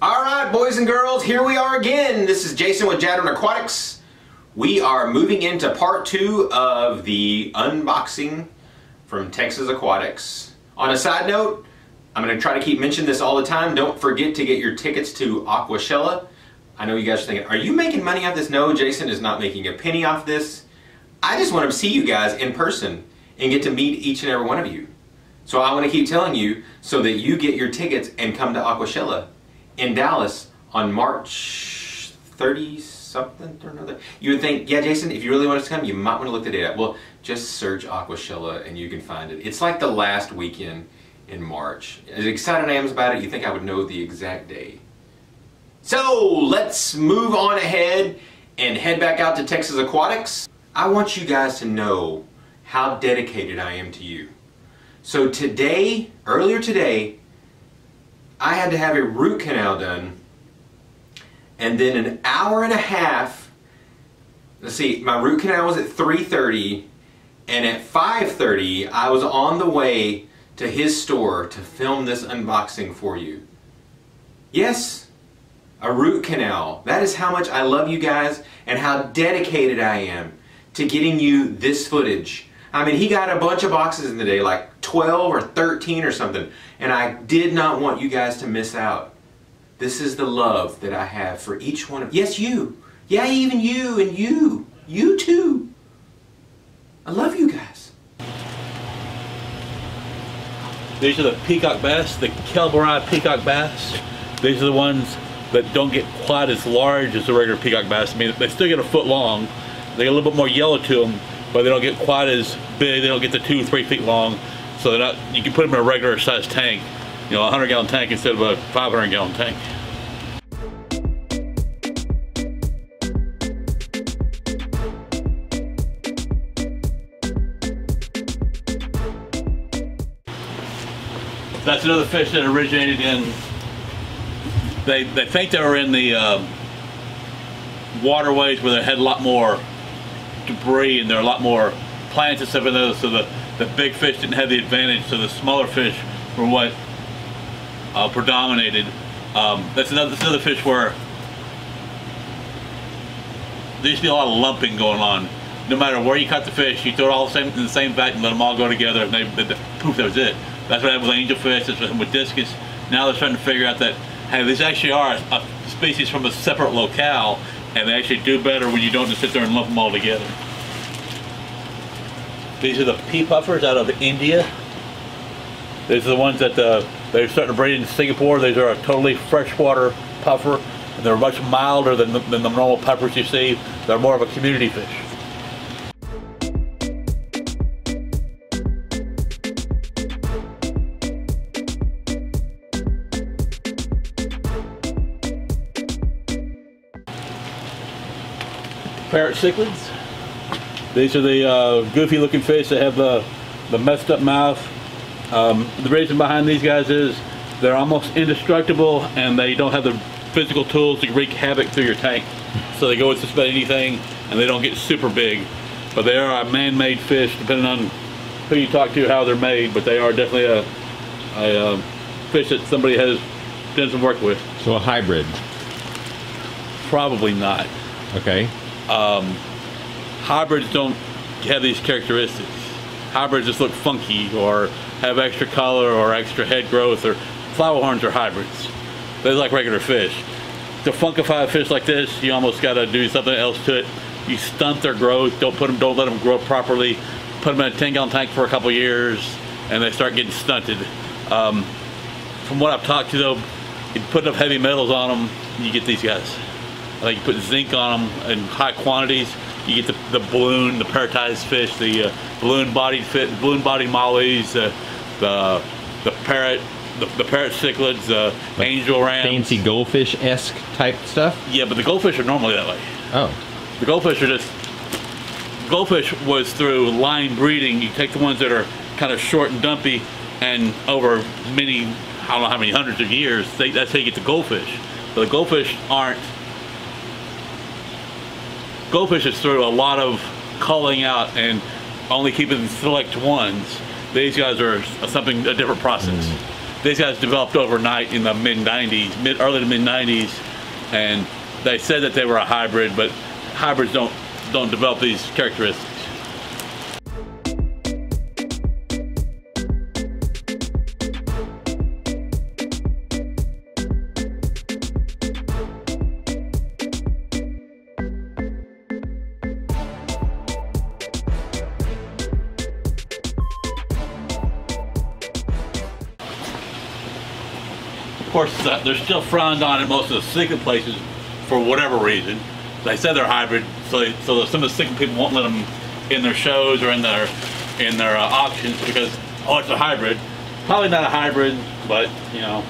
Alright boys and girls, here we are again. This is Jason with Jadren Aquatics. We are moving into part two of the unboxing from Texas Aquatics. On a side note, I'm going to try to keep mentioning this all the time. Don't forget to get your tickets to Aquashella. I know you guys are thinking, are you making money off this? No, Jason is not making a penny off this. I just want to see you guys in person and get to meet each and every one of you. So I want to keep telling you so that you get your tickets and come to Aquashella in Dallas on March 30 something or another. You would think, yeah Jason, if you really want us to come, you might want to look the date up. Well, just search Aquashella and you can find it. It's like the last weekend in March. As excited I am about it, you think I would know the exact day. So let's move on ahead and head back out to Texas Aquatics. I want you guys to know how dedicated I am to you. So today, earlier today, I had to have a root canal done, and then an hour and a half, let's see, my root canal was at 3:30, and at 5:30 I was on the way to his store to film this unboxing for you. Yes, a root canal. That is how much I love you guys and how dedicated I am to getting you this footage. I mean, he got a bunch of boxes in the day, like 12 or 13 or something, and I did not want you guys to miss out. This is the love that I have for each one of you. Yes, you. Yeah, even you and you. You too. I love you guys. These are the peacock bass, the Calbarai peacock bass. These are the ones that don't get quite as large as the regular peacock bass. I mean, they still get a foot long. They get a little bit more yellow to them, but they don't get quite as big. They don't get the 2 or 3 feet long, so they're not, you can put them in a regular size tank, you know, a 100-gallon tank instead of a 500-gallon tank. That's another fish that originated in, they think they were in the waterways where they had a lot more debris and there are a lot more plants and stuff in those, so the big fish didn't have the advantage, so the smaller fish were what predominated. That's another fish where there used to be a lot of lumping going on. No matter where you caught the fish, you throw it all in the same vat and let them all go together, and they poof, that was it. That's what happened with angelfish, that's what happened with discus. Now they're starting to figure out that, hey, these actually are a species from a separate locale, and they actually do better when you don't just sit there and lump them all together. These are the pea puffers out of India. These are the ones that they're starting to breed in Singapore. These are a totally freshwater puffer, and they're much milder than the normal puffers you see. They're more of a community fish. Parrot cichlids. These are the goofy looking fish that have the messed up mouth. The reason behind these guys is they're almost indestructible and they don't have the physical tools to wreak havoc through your tank. So they go with just about anything and they don't get super big. But they are a man-made fish, depending on who you talk to, how they're made, but they are definitely a fish that somebody has done some work with. So a hybrid? Probably not. Okay. Hybrids don't have these characteristics. Hybrids just look funky or have extra color or extra head growth, or flower horns are hybrids. They're like regular fish. To funkify a fish like this, you almost got to do something else to it. You stunt their growth. Don't let them grow properly. Put them in a 10-gallon tank for a couple years, and they start getting stunted. From what I've talked to, though, you put enough heavy metals on them, you get these guys. You put zinc on them in high quantities, you get the balloon, the parrotized fish, the balloon-bodied fish, balloon-bodied mollies, the parrot, the parrot cichlids, the like angel rams. Fancy goldfish-esque type stuff? Yeah, but the goldfish are normally that way. Oh. The goldfish are just, goldfish was through line breeding. You take the ones that are kind of short and dumpy, and over many, I don't know how many hundreds of years, that's how you get the goldfish. But the goldfish aren't, goldfish is through a lot of culling out and only keeping select ones. These guys are a different process. Mm. These guys developed overnight in the mid-90s, early to mid-90s, and they said that they were a hybrid, but hybrids don't develop these characteristics. Of course, they're still frowned on in most of the secret places for whatever reason. They said they're hybrid, so some of the secret people won't let them in their shows or in their auctions because, oh, it's a hybrid. Probably not a hybrid, but you know.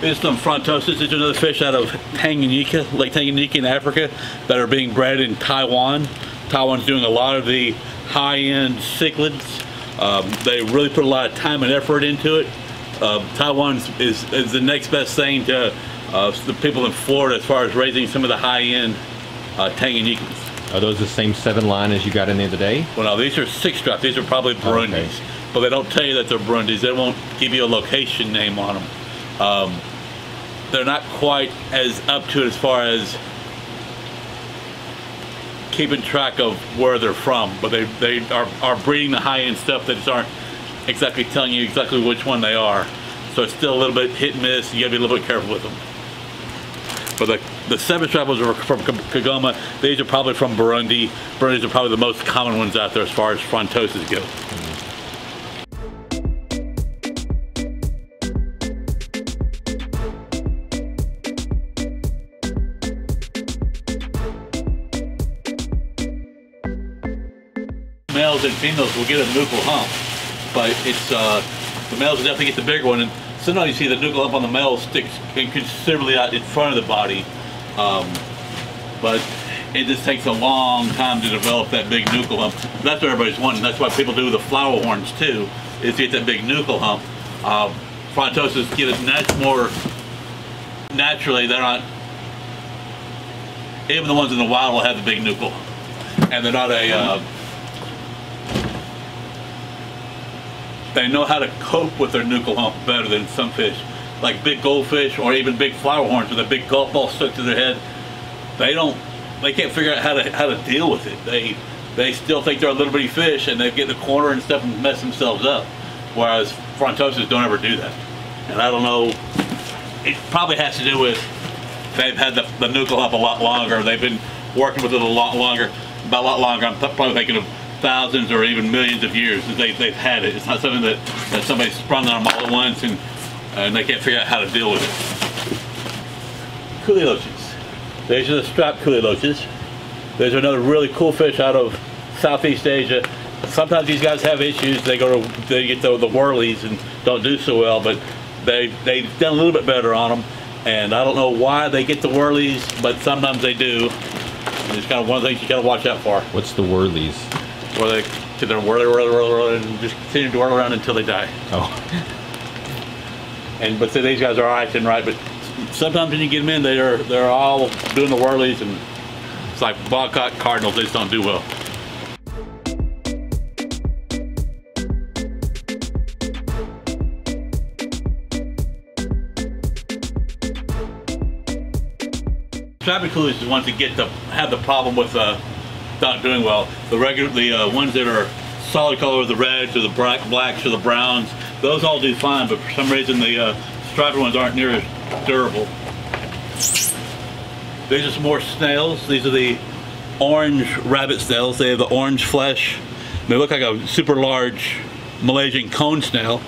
There's some Frontosa. This is another fish out of Tanganyika, Lake Tanganyika in Africa, that are being bred in Taiwan. Taiwan's doing a lot of the high-end cichlids. They really put a lot of time and effort into it. Taiwan is the next best thing to the people in Florida as far as raising some of the high-end Tanganyikans. Are those the same 7-line as you got in the other day? Well, no, these are 6-drop. These are probably Burundis, okay. But they don't tell you that they're Burundis. They won't give you a location name on them. They're not quite as up to it as far as keeping track of where they're from, but they are breeding the high-end stuff that just aren't exactly telling you exactly which one they are. So it's still a little bit hit and miss. You gotta be a little bit careful with them. But the 7-strap ones are from Kagoma. These are probably from Burundi. Burundis are probably the most common ones out there as far as Frontosas go. Males and females will get a nuchal hump. But it's the males will definitely get the bigger one, and sometimes you see the nuchal hump on the male sticks considerably out in front of the body, but it just takes a long time to develop that big nuchal hump. That's what everybody's wanting. That's why people do the flower horns too, is to get that big nuchal hump. Frontosas get it more naturally. They're not, even the ones in the wild will have the big nuchal hump, and they're not a they know how to cope with their nuchal hump better than some fish. Like big goldfish or even big flower horns with a big golf ball stuck to their head. They can't figure out how to deal with it. They still think they're a little bitty fish and they get in the corner and stuff and mess themselves up. Whereas Frontosas don't ever do that. And I don't know, it probably has to do with they've had the nuchal hump a lot longer. They've been working with it a lot longer. By a lot longer, I'm probably thinking of thousands or even millions of years that they've had it. It's not something that somebody sprung on them all at once and they can't figure out how to deal with it. Kuhli Loaches. These are the striped Kuhli Loaches. There's another really cool fish out of Southeast Asia. Sometimes these guys have issues. They get the whirlies and don't do so well, but they've done a little bit better on them. And I don't know why they get the whirlies, but sometimes they do. And it's kind of one of the things you gotta watch out for. What's the whirlies? Or they could whirl and just continue to whirl around until they die. Oh. But so these guys are acting right, but sometimes when you get them in, they're all doing the whirlies, and it's like bobcat cardinals, they just don't do well. Striped Kuhli is the ones that have the problem with not doing well. The ones that are solid color, the reds or the blacks or the browns, those all do fine, but for some reason the striped ones aren't near as durable. These are some more snails. These are the orange rabbit snails. They have the orange flesh. They look like a super large Malaysian cone snail,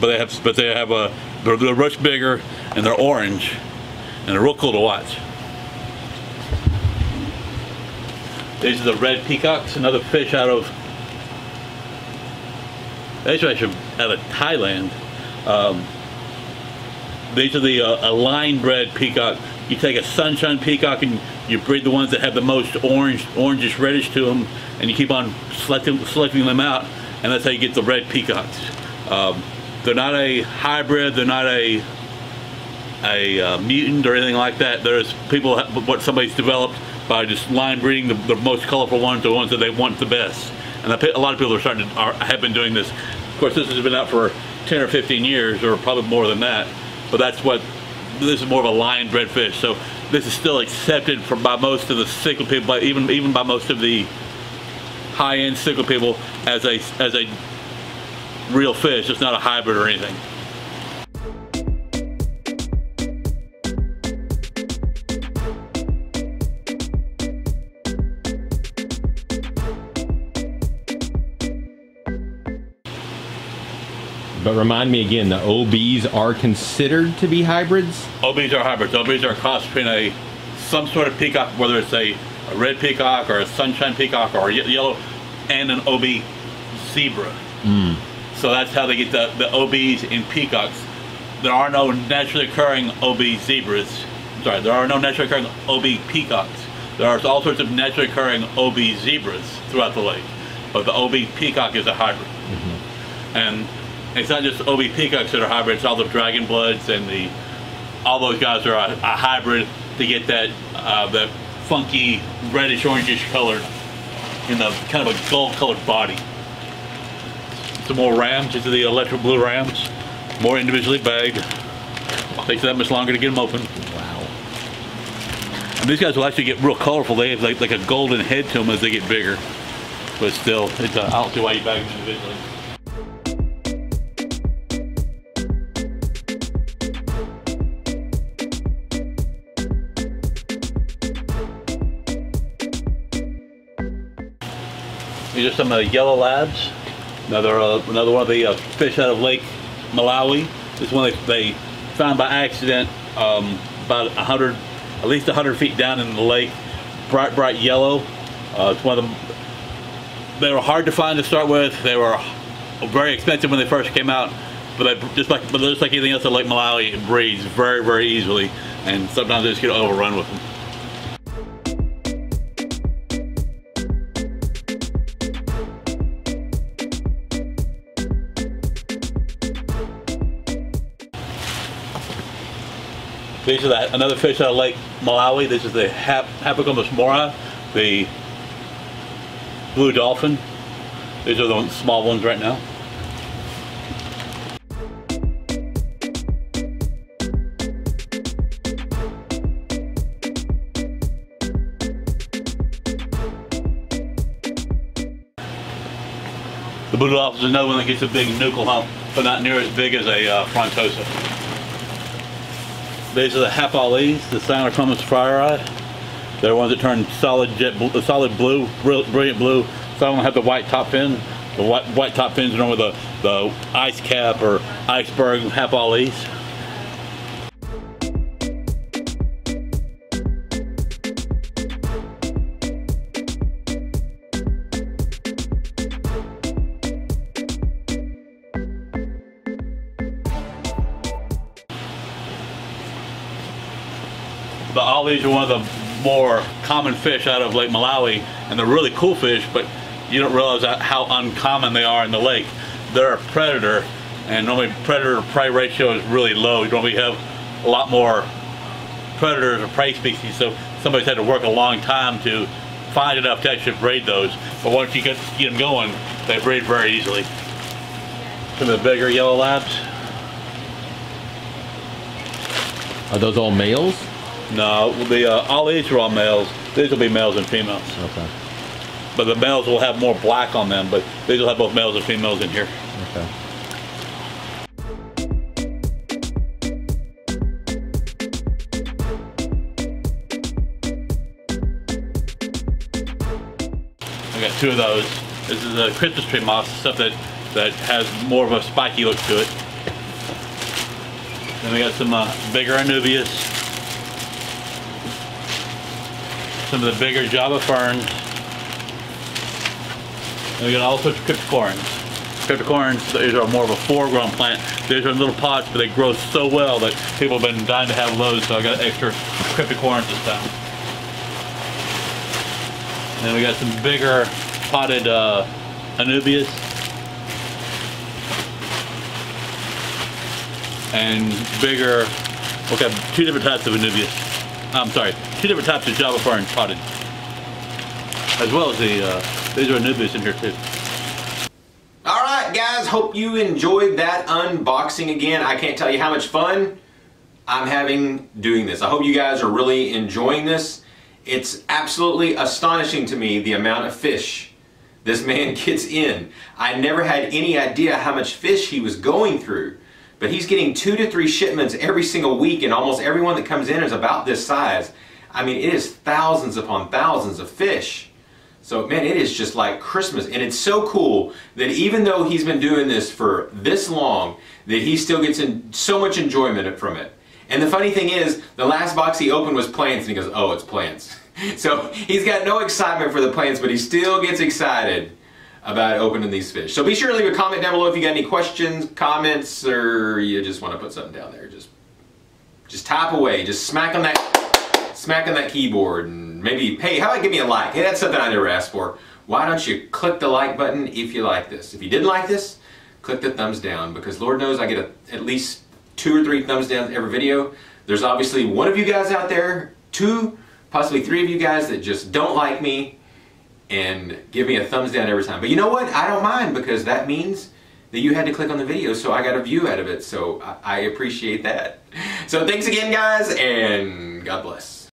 but they're much bigger and they're orange and they're real cool to watch. These are the red peacocks, another fish out of, these are actually out of Thailand. These are the a line-bred peacock. You take a sunshine peacock and you breed the ones that have the most orangish reddish to them, and you keep on selecting them out, and that's how you get the red peacocks. They're not a hybrid. They're not a mutant or anything like that. There's people, what somebody's developed by just line breeding the most colorful ones, the ones that they want the best. And a lot of people have been doing this. Of course, this has been out for 10 or 15 years, or probably more than that. But that's what, this is more of a lion-bred fish. So this is still accepted by most of the cichlid people, but even by most of the high-end cichlid people as a real fish. It's not a hybrid or anything. But remind me again, the OBs are considered to be hybrids? OBs are hybrids. OBs are crossed between some sort of peacock, whether it's a red peacock or a sunshine peacock or a yellow, and an OB zebra. Mm. So that's how they get the OBs in peacocks. There are no naturally occurring OB zebras. Sorry, there are no naturally occurring OB peacocks. There are all sorts of naturally occurring OB zebras throughout the lake. But the OB peacock is a hybrid. Mm-hmm. And it's not just OB peacocks that are hybrids, all the dragon bloods and all those guys are a hybrid to get that funky reddish orangish color in the kind of a gold colored body. Some more rams, these are the electric blue rams, more individually bagged. It takes that much longer to get them open. Wow. And these guys will actually get real colorful. They have like a golden head to them as they get bigger. But still, I'll see why you bag them individually. These are some of the yellow labs. Another one of the fish out of Lake Malawi. This is one they found by accident about 100, at least 100 feet down in the lake. Bright yellow. It's one of them. They were hard to find to start with. They were very expensive when they first came out, but just like anything else at Lake Malawi, it breeds very, very easily, and sometimes they just get overrun with them. These are another fish out of Lake Malawi. This is the Hapachromis mora, the blue dolphin. These are the small ones right now. The blue dolphin is another one that gets a big nuchal hump, but not near as big as a Frontosa. These are the Hap Ahlis, the Santa Cruz Fire. They're ones that turn solid blue, brilliant blue. Some of them have the white top fin. The white top fins are normally the ice cap or iceberg Hap Ahlis. The Ahlis are one of the more common fish out of Lake Malawi, and they're really cool fish, but you don't realize how uncommon they are in the lake. They're a predator, and normally predator to prey ratio is really low. You normally have a lot more predators or prey species, so somebody's had to work a long time to find enough to actually breed those. But once you get them going, they breed very easily. Some of the bigger yellow labs. Are those all males? No, the Ahlis are all males. These will be males and females. Okay. But the males will have more black on them, but these will have both males and females in here. Okay. I got two of those. This is a Christmas tree moss, stuff that has more of a spiky look to it. Then we got some bigger Anubias. Some of the bigger Java ferns. And we got all sorts of cryptocorynes. Cryptocorynes, these are more of a foreground plant. These are in little pots, but they grow so well that people have been dying to have those, so I got extra cryptocorynes this time. And then we got some bigger potted Anubias. And bigger, okay, two different types of Anubias. I'm sorry, two different types of Java fern potted, as well as these are Anubias in here too. All right, guys. guys, hope you enjoyed that unboxing again. I can't tell you how much fun I'm having doing this. I hope you guys are really enjoying this. It's absolutely astonishing to me the amount of fish this man gets in. I never had any idea how much fish he was going through, but he's getting 2 to 3 shipments every single week, and almost everyone that comes in is about this size. I mean, it is thousands upon thousands of fish. So man, it is just like Christmas, and it's so cool that even though he's been doing this for this long, that he still gets in so much enjoyment from it. And the funny thing is, the last box he opened was plants, and he goes, oh, it's plants. So he's got no excitement for the plants, but he still gets excited about opening these fish. So be sure to leave a comment down below if you got any questions, comments, or you just want to put something down there. Just type away, just smack on that keyboard, and maybe, hey, how about give me a like? Hey, that's something I never asked for. Why don't you click the like button if you like this? If you didn't like this, click the thumbs down, because Lord knows I get at least 2 or 3 thumbs down every video. There's obviously one of you guys out there, 2, possibly 3 of you guys that just don't like me and give me a thumbs down every time. But you know what? I don't mind, because that means that you had to click on the video, so I got a view out of it, so I appreciate that. So thanks again, guys, and God bless.